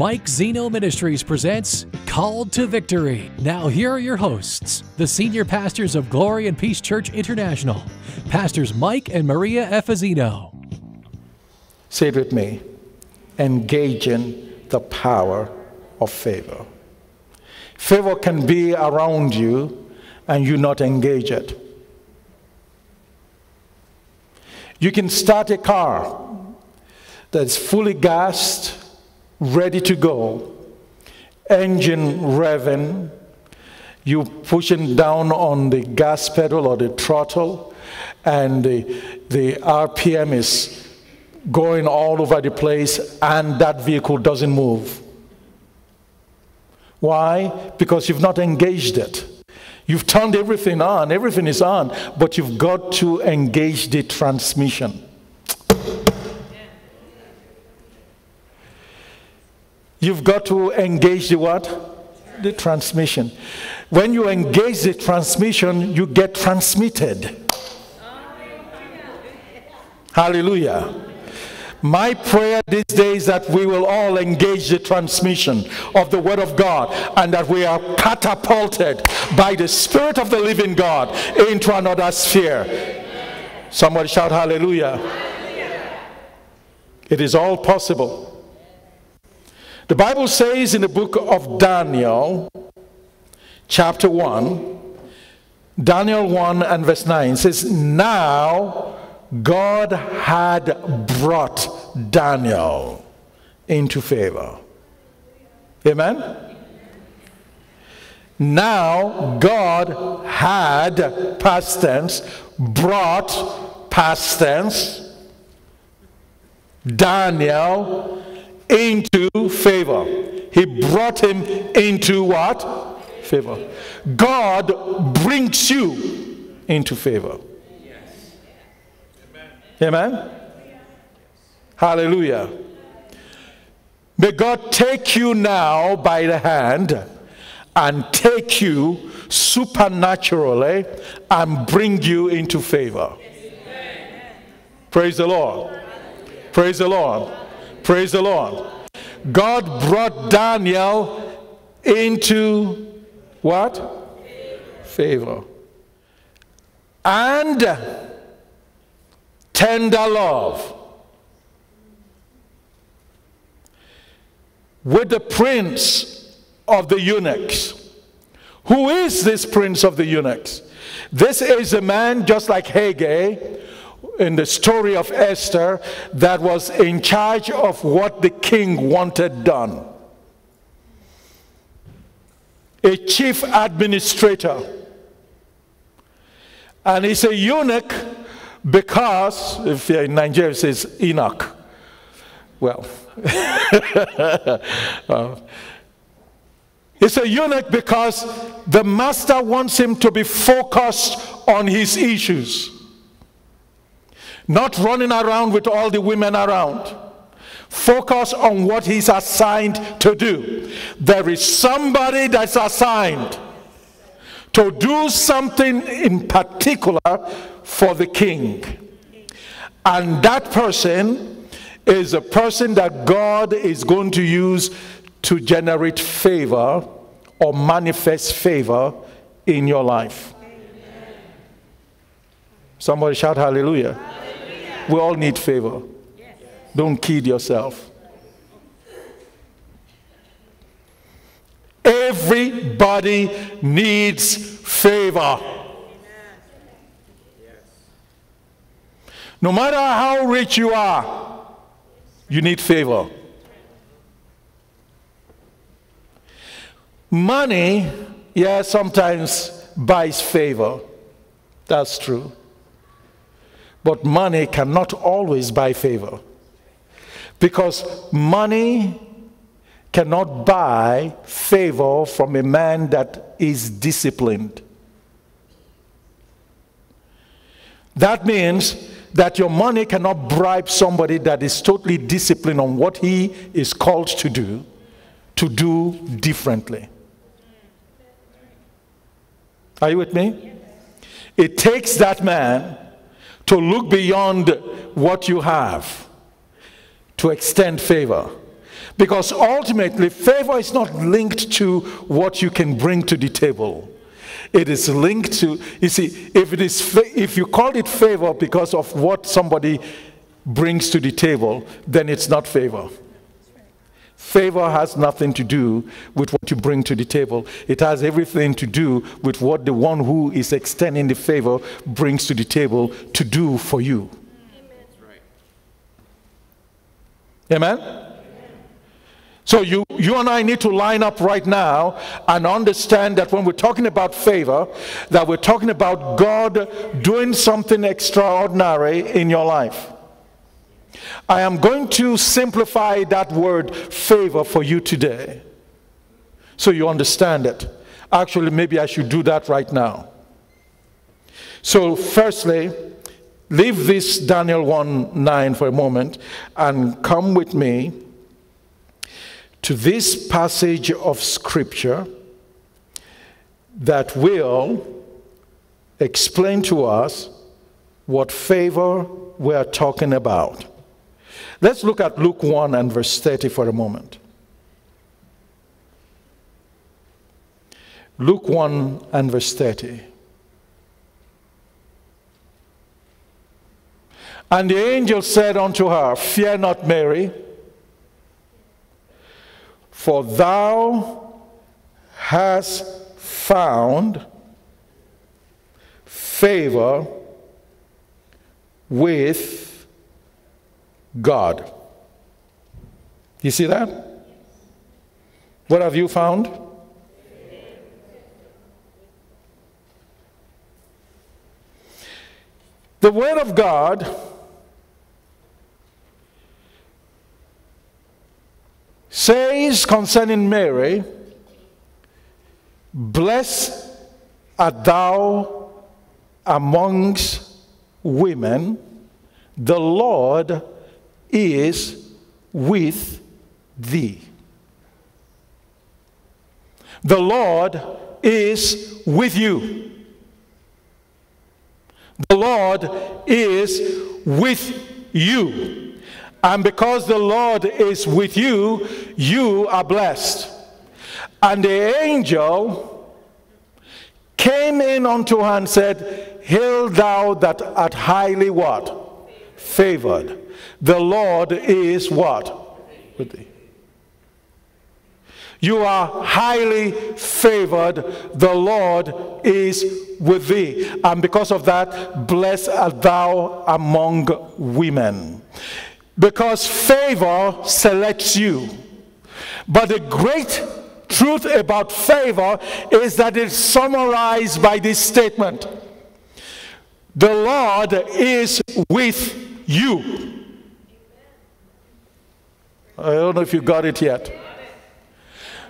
Mike Zeno Ministries presents Called to Victory. Now here are your hosts, the senior pastors of Glory and Peace Church International, Pastors Mike and Maria Efezino. Say it with me, engage in the power of favor. Favor can be around you and you not engage it. You can start a car that's fully gassed, ready to go, engine revving, you pushing down on the gas pedal or the throttle, and the RPM is going all over the place, and that vehicle doesn't move. Why? Because you've not engaged it. You've turned everything on, everything is on, but you've got to engage the transmission. You've got to engage the what? The transmission. When you engage the transmission, you get transmitted. Hallelujah. My prayer these days is that we will all engage the transmission of the Word of God and that we are catapulted by the Spirit of the living God into another sphere. Somebody shout hallelujah. It is all possible. The Bible says in the book of Daniel, chapter 1, Daniel 1 and verse 9, says, now God had brought Daniel into favor. Amen? Now God had, past tense, brought, past tense, Daniel into favor. He brought him into what? Favor. God brings you into favor. Yes. Amen. Amen. Hallelujah. May God take you now by the hand and take you supernaturally and bring you into favor. Yes. Praise the Lord. Praise the Lord. Praise the Lord. God brought Daniel into what? Favor. And tender love with the prince of the eunuchs. Who is this prince of the eunuchs? This is a man just like Hegai, in the story of Esther, that was in charge of what the king wanted done. A chief administrator. And he's a eunuch because, if you're in Nigeria, it says Enoch. Well, it's a eunuch because the master wants him to be focused on his issues. Not running around with all the women around. Focus on what he's assigned to do. There is somebody that's assigned to do something in particular for the king. And that person is a person that God is going to use to generate favor or manifest favor in your life. Somebody shout hallelujah. We all need favor. Yes. Don't kid yourself. Everybody needs favor. No matter how rich you are, you need favor. Money, yeah, sometimes buys favor. That's true. But money cannot always buy favor, because money cannot buy favor from a man that is disciplined. That means that your money cannot bribe somebody that is totally disciplined on what he is called to do differently. Are you with me? It takes that man to look beyond what you have to extend favor. Because ultimately, favor is not linked to what you can bring to the table. It is linked to, you see, if you call it favor because of what somebody brings to the table, then it's not favor. Favor has nothing to do with what you bring to the table. It has everything to do with what the one who is extending the favor brings to the table to do for you. Amen? Amen? So you and I need to line up right now and understand that when we're talking about favor, that we're talking about God doing something extraordinary in your life. I am going to simplify that word favor for you today so you understand it. Actually, maybe I should do that right now. So firstly, leave this Daniel 1:9 for a moment and come with me to this passage of scripture that will explain to us what favor we are talking about. Let's look at Luke 1 and verse 30 for a moment. Luke 1 and verse 30. And the angel said unto her, Fear not, Mary, for thou hast found favor with God. You see that? What have you found? The Word of God says concerning Mary, Blessed art thou amongst women, the Lord is with thee. The Lord is with you. The Lord is with you. And because the Lord is with you, you are blessed. And the angel came in unto her and said, Hail thou that art highly what? Favored. The Lord is what? With thee. You are highly favored. The Lord is with thee. And because of that, blessed art thou among women. Because favor selects you. But the great truth about favor is that it's summarized by this statement. The Lord is with you. I don't know if you got it yet.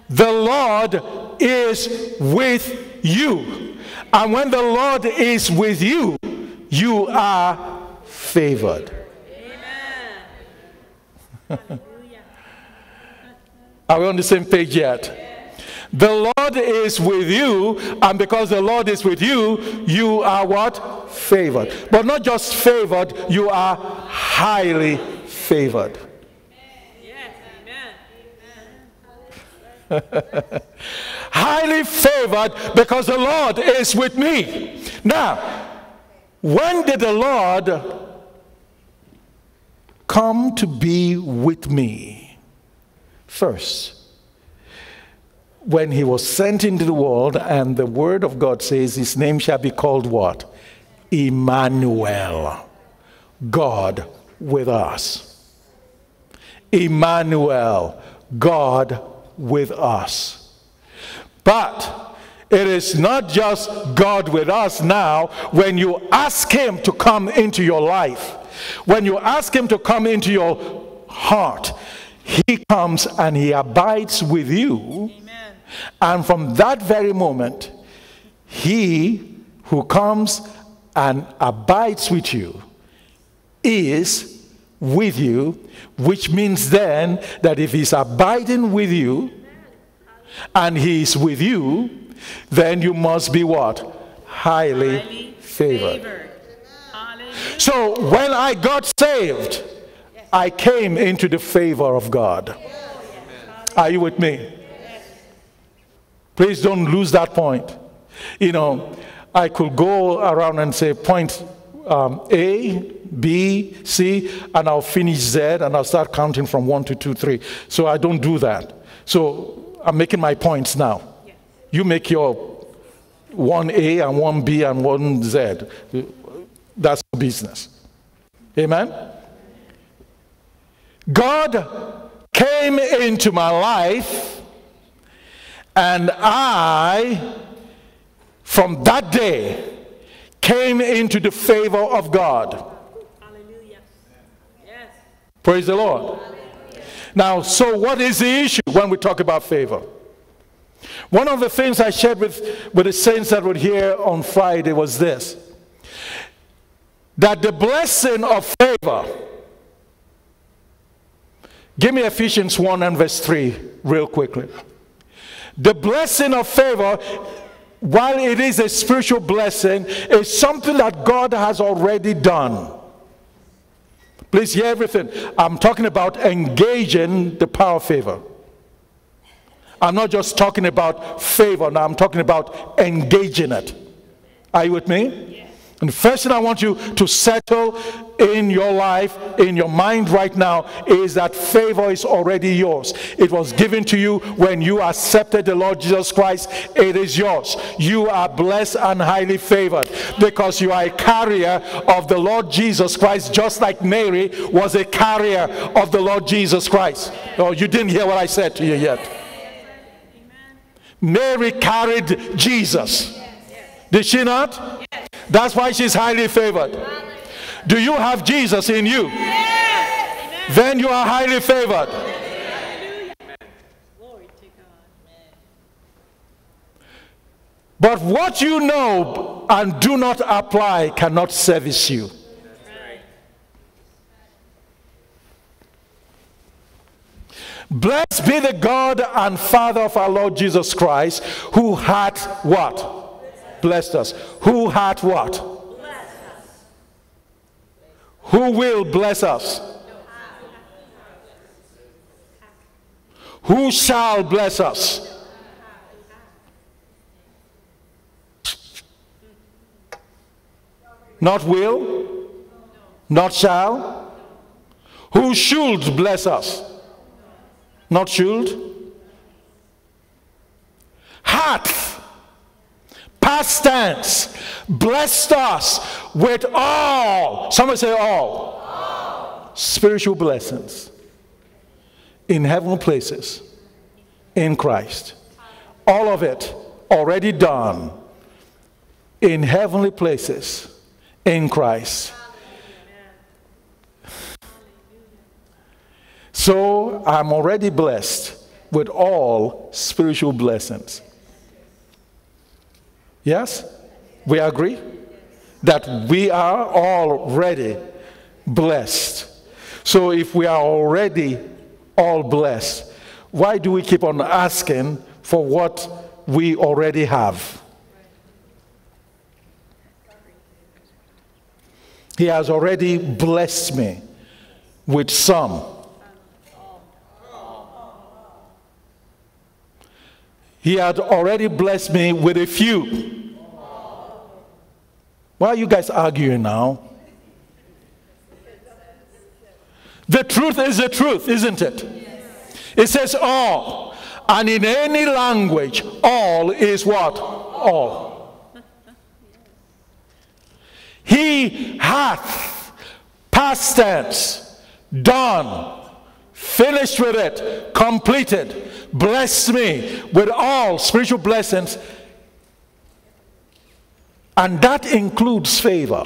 The Lord is with you. And when the Lord is with you, you are favored. Are we on the same page yet? The Lord is with you, and because the Lord is with you, you are what? Favored. But not just favored, you are highly favored. Highly favored because the Lord is with me. Now, when did the Lord come to be with me? First, when he was sent into the world, and the word of God says his name shall be called what? Emmanuel. God with us. Emmanuel. God with us. But it is not just God with us now. When you ask him to come into your life, when you ask him to come into your heart, he comes and he abides with you. Amen. And from that very moment, he who comes and abides with you is with you, which means then that if he's abiding with you and he is with you, then you must be what? Highly favored. So when I got saved, I came into the favor of God. Are you with me? Yes. Please don't lose that point. You know, I could go around and say point A, B, C, and I'll finish Z, and I'll start counting from 1 to 2, 3. So I don't do that. So I'm making my points now. Yes. You make your 1A and 1B and 1Z. That's business. Amen? God came into my life, and I, from that day, came into the favor of God. Hallelujah. Yes. Praise the Lord. Hallelujah. Now, so what is the issue when we talk about favor? One of the things I shared with the saints that were here on Friday was this: that the blessing of favor. Give me Ephesians 1 and verse 3 real quickly. The blessing of favor, while it is a spiritual blessing, is something that God has already done. Please hear everything. I'm talking about engaging the power of favor. I'm not just talking about favor. Now I'm talking about engaging it. Are you with me? Yes. And the first thing I want you to settle in your life, in your mind right now, is that favor is already yours. It was given to you when you accepted the Lord Jesus Christ. It is yours. You are blessed and highly favored because you are a carrier of the Lord Jesus Christ, just like Mary was a carrier of the Lord Jesus Christ. Oh, you didn't hear what I said to you yet. Mary carried Jesus. Did she not? That's why she's highly favored. Do you have Jesus in you? Yes. Then you are highly favored. Yes. Glory to God. But what you know and do not apply cannot service you. That's right. Blessed be the God and Father of our Lord Jesus Christ, who had what? Blessed us. Who had what? Bless us. Who will bless us? Who shall bless us? Not will? Not shall? Who should bless us? Not should? Hath. Past tense, blessed us with all. Somebody say all. All spiritual blessings in heavenly places in Christ. All of it already done in heavenly places in Christ. So I'm already blessed with all spiritual blessings. Yes? We agree that we are already blessed. So if we are already all blessed, why do we keep on asking for what we already have? He has already blessed me with some. He had already blessed me with a few. Why are you guys arguing now? The truth is the truth, isn't it? It says all. And in any language, all is what? All. He hath, past tense, done, finished with it, completed. Bless me with all spiritual blessings, and that includes favor.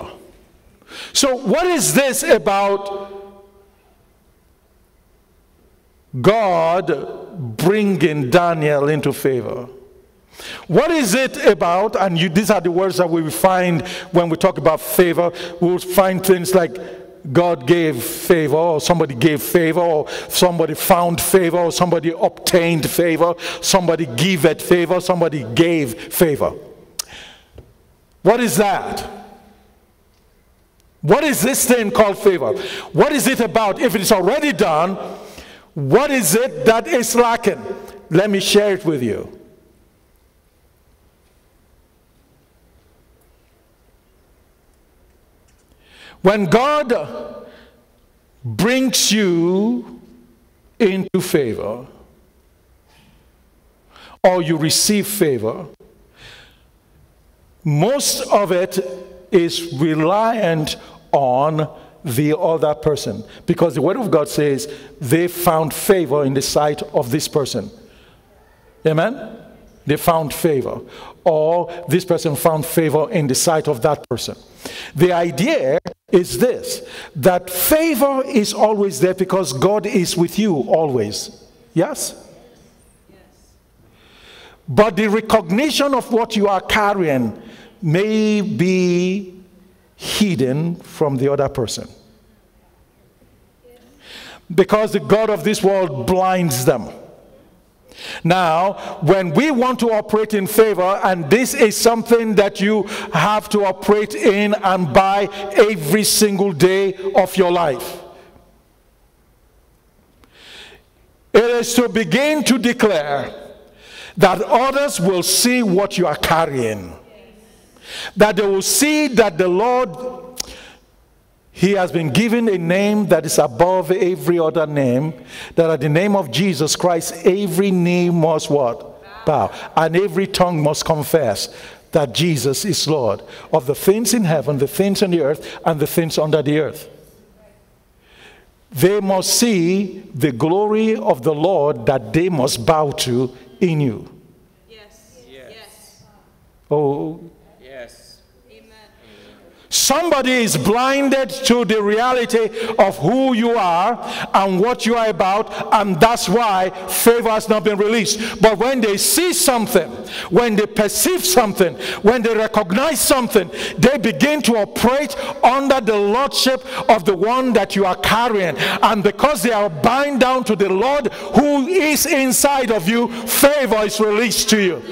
So what is this about God bringing Daniel into favor? What is it about? And these are the words that we will find when we talk about favor. We'll find things like God gave favor, or somebody gave favor, or somebody found favor, or somebody obtained favor, somebody giveth favor, somebody gave favor. What is that? What is this thing called favor? What is it about? If it's already done, What is it that is lacking? Let me share it with you. When God brings you into favor, or you receive favor, most of it is reliant on the other person, because the Word of God says they found favor in the sight of this person. Amen? They found favor, or this person found favor in the sight of that person. The idea is this, that favor is always there because God is with you always. Yes? But the recognition of what you are carrying may be hidden from the other person, because the God of this world blinds them. Now, when we want to operate in favor, and this is something that you have to operate in and by every single day of your life, it is to begin to declare that others will see what you are carrying. That they will see that the Lord, He has been given a name that is above every other name, that at the name of Jesus Christ, every knee must what? Bow. And every tongue must confess that Jesus is Lord of the things in heaven, the things on the earth, and the things under the earth. They must see the glory of the Lord that they must bow to in you. Yes. Yes. Oh. Somebody is blinded to the reality of who you are and what you are about, and that's why favor has not been released. But when they see something, when they perceive something, when they recognize something, they begin to operate under the lordship of the one that you are carrying. And because they are bound down to the Lord who is inside of you, favor is released to you.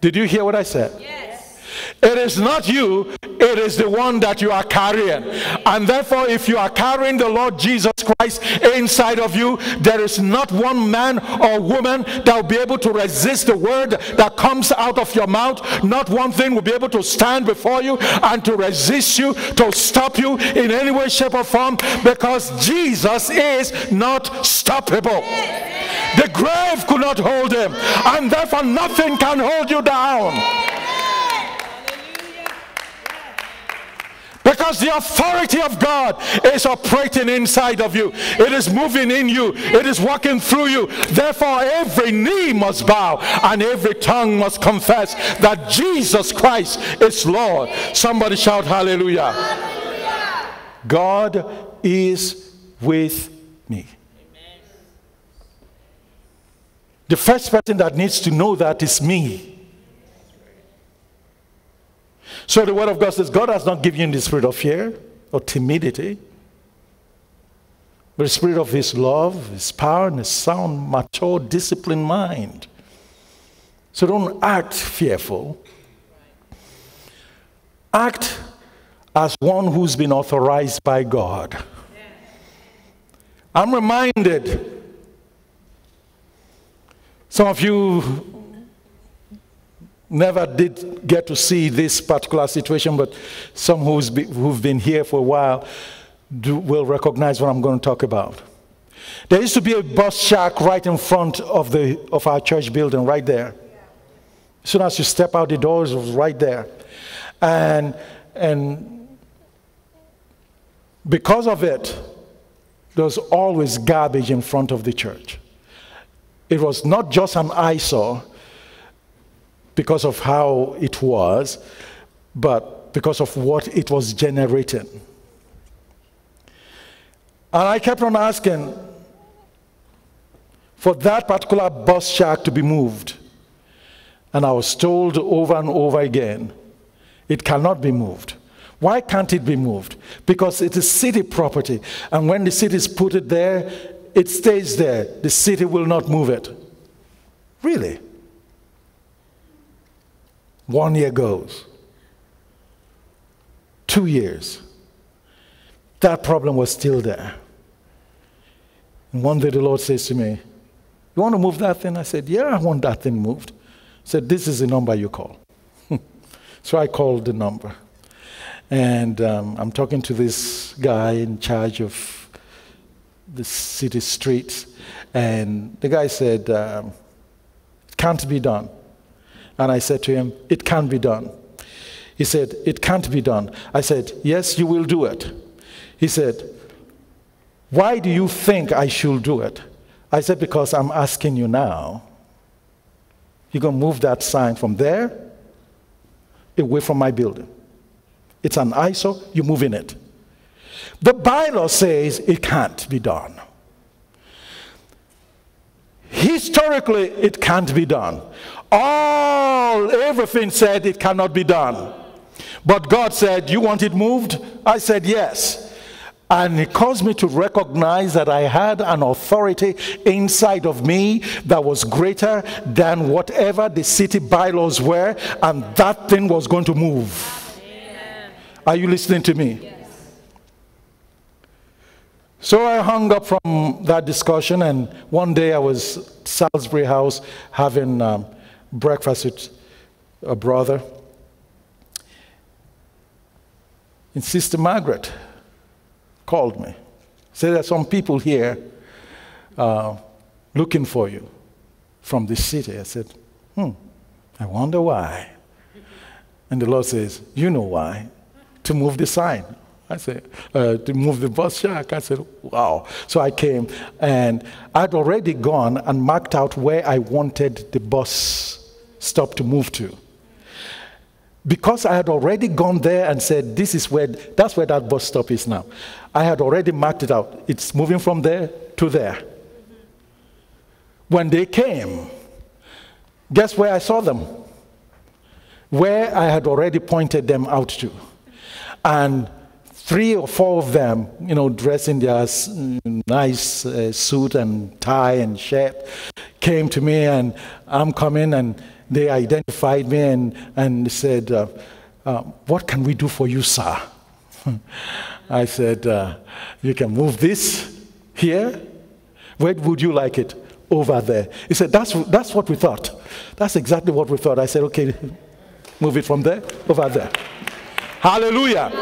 Did you hear what I said? Yes. It is not you, it is the one that you are carrying. And therefore, if you are carrying the Lord Jesus Christ inside of you, there is not one man or woman that will be able to resist the word that comes out of your mouth. Not one thing will be able to stand before you and to resist you, to stop you in any way, shape or form, because Jesus is not stoppable. Yes. The grave could not hold him, and therefore nothing can hold you down. Because the authority of God is operating inside of you. It is moving in you. It is walking through you. Therefore, every knee must bow and every tongue must confess that Jesus Christ is Lord. Somebody shout hallelujah. Hallelujah. God is with me. The first person that needs to know that is me. So the Word of God says, God has not given you the spirit of fear or timidity, but the spirit of His love, His power, and His sound, mature, disciplined mind. So don't act fearful. Act as one who's been authorized by God. I'm reminded. Some of you never did get to see this particular situation, but some who've been here for a while will recognize what I'm going to talk about. There used to be a bus shack right in front of our church building, right there. As soon as you step out the doors, it was right there. And because of it, there was always garbage in front of the church. It was not just an eyesore because of how it was, but because of what it was generating. And I kept on asking for that particular bus shack to be moved. And I was told over and over again, it cannot be moved. Why can't it be moved? Because it is city property. And when the city is put it there, it stays there. The city will not move it. Really? 1 year goes. 2 years. that problem was still there. And one day the Lord says to me, "You want to move that thing?" I said, "Yeah, I want that thing moved." He said, "This is the number you call." So I called the number. And I'm talking to this guy in charge of the city streets. And the guy said, "It can't be done." And I said to him, "It can be done." He said, "It can't be done." I said, "Yes, you will do it." He said, "Why do you think I should do it?" I said, "Because I'm asking you now. You're going to move that sign from there away from my building. It's an eyesore, you're moving it. The bylaw says it can't be done. Historically, it can't be done. Everything said it cannot be done. But God said, "You want it moved?" I said, "Yes." And it caused me to recognize that I had an authority inside of me that was greater than whatever the city bylaws were, and that thing was going to move. Amen. Are you listening to me? Yes. So I hung up from that discussion, and one day I was at Salisbury House having breakfast with a brother, and Sister Margaret called me, said, "There are some people here looking for you from this city." I said, I wonder why." And the Lord says, "You know why? To move the sign." I said, "To move the bus shack." I said, "Wow." So I came, and I'd already gone and marked out where I wanted the bus stop to move to. Because I had already gone there and said, "This is where, that's where that bus stop is now." I had already marked it out. It's moving from there to there. When they came, guess where I saw them? Where I had already pointed them out to. And 3 or 4 of them, you know, dressed in their nice suit and tie and shirt, came to me, and I'm coming, and they identified me and said, "What can we do for you, sir?" I said, "You can move this here. Where would you like it? Over there." He said, that's what we thought. That's exactly what we thought." I said, "Okay, move it from there, over there." Hallelujah.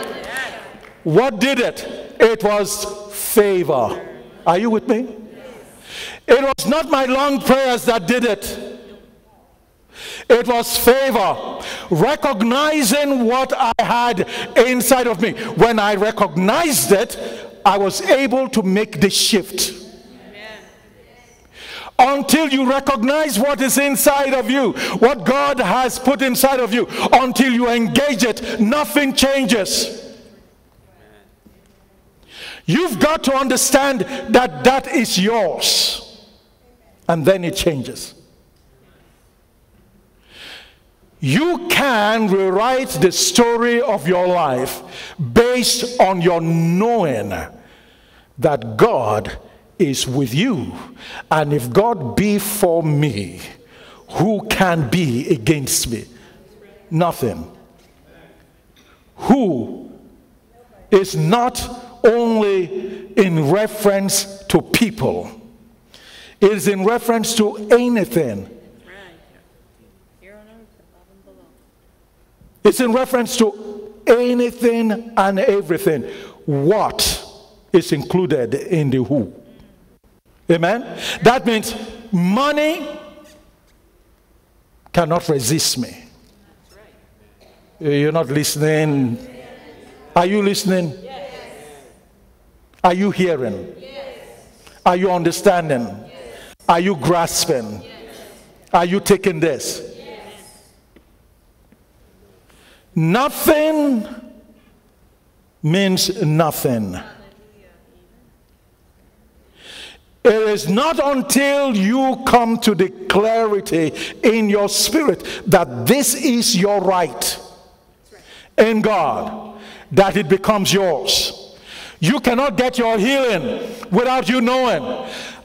What did it? It was favor. Are you with me? It was not my long prayers that did it. It was favor, recognizing what I had inside of me. When I recognized it, I was able to make the shift. Amen. Until you recognize what is inside of you, what God has put inside of you, until you engage it, nothing changes. You've got to understand that that is yours. And then it changes. You can rewrite the story of your life based on your knowing that God is with you. And if God be for me, who can be against me? Nothing. Who is not only in reference to people, it is in reference to anything. It's in reference to anything and everything. What is included in the who? Amen? That means money cannot resist me. You're not listening. Are you listening? Yes. Are you hearing? Yes. Are you understanding? Yes. Are you grasping? Yes. Are you taking this? Nothing means nothing. It is not until you come to the clarity in your spirit that this is your right in God that it becomes yours. You cannot get your healing without you knowing,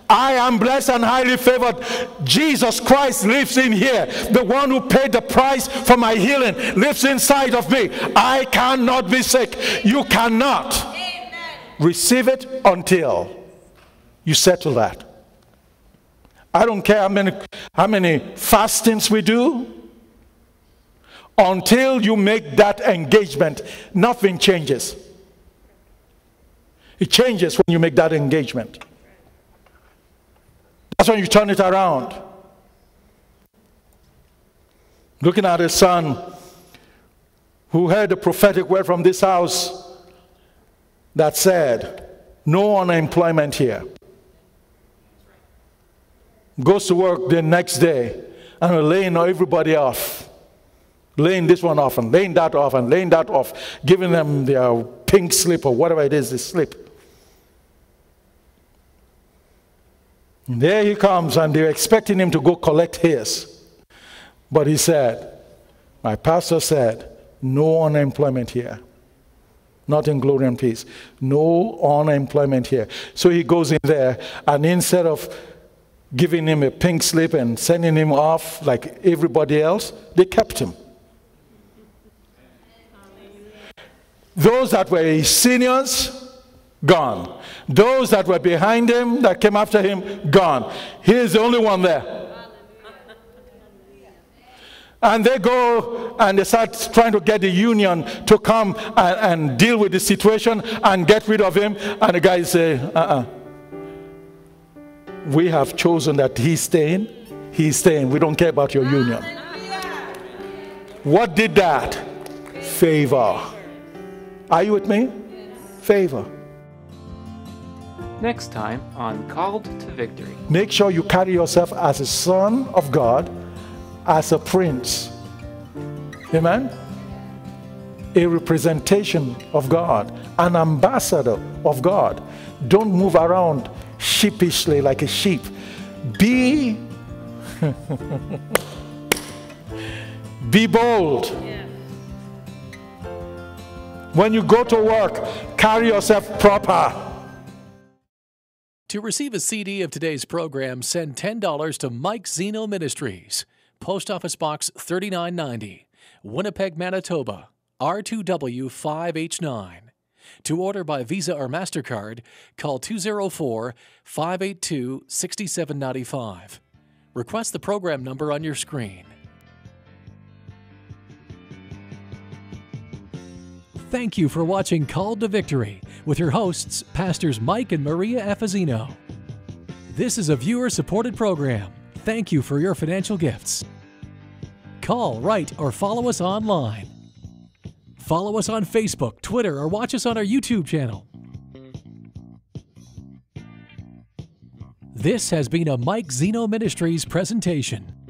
"I am blessed and highly favored. Jesus Christ lives in here. The one who paid the price for my healing lives inside of me. I cannot be sick." You cannot. Amen. Receive it until you settle that. I don't care how many fastings we do. Until you make that engagement, nothing changes. It changes when you make that engagement. That's when you turn it around. Looking at his son who heard the prophetic word from this house that said, no unemployment here. Goes to work the next day and laying everybody off. Laying this one off and laying that off and laying that off. Giving them their pink slip or whatever it is they slip. And there he comes and they're expecting him to go collect his. But he said, my pastor said, no unemployment here. Not in Glory and Peace. No unemployment here. So he goes in there and instead of giving him a pink slip and sending him off like everybody else, they kept him. Those that were his seniors, gone. Those that were behind him, that came after him, gone. He is the only one there. And they go and they start trying to get the union to come and deal with the situation and get rid of him. And the guy say, we have chosen that he's staying. He's staying. We don't care about your union. What did that? Favor. Are you with me? Favor. Next time on Called to Victory. Make sure you carry yourself as a son of God, as a prince. Amen? A representation of God, an ambassador of God. Don't move around sheepishly like a sheep. Be bold. When you go to work, carry yourself proper. To receive a CD of today's program, send $10 to Mike Zeno Ministries, Post Office Box 3990, Winnipeg, Manitoba, R2W5H9. To order by Visa or MasterCard, call 204-582-6795. Request the program number on your screen. Thank you for watching Called to Victory with your hosts, Pastors Mike and Maria Efezino. This is a viewer-supported program. Thank you for your financial gifts. Call, write, or follow us online. Follow us on Facebook, Twitter, or watch us on our YouTube channel. This has been a Mike Zeno Ministries presentation.